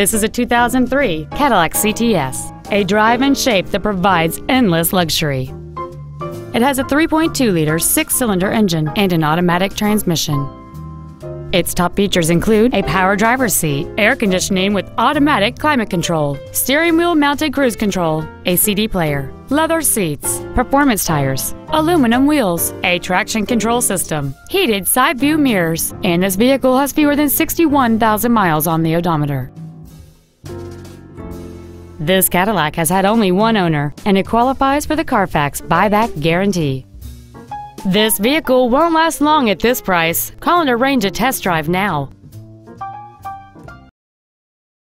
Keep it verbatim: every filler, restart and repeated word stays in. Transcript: This is a two thousand three Cadillac C T S, a drive-in shape that provides endless luxury. It has a three point two liter six-cylinder engine and an automatic transmission. Its top features include a power driver's seat, air conditioning with automatic climate control, steering wheel mounted cruise control, a C D player, leather seats, performance tires, aluminum wheels, a traction control system, heated side view mirrors, and this vehicle has fewer than sixty-one thousand miles on the odometer. This Cadillac has had only one owner, and it qualifies for the Carfax buyback guarantee. This vehicle won't last long at this price. Call and arrange a test drive now.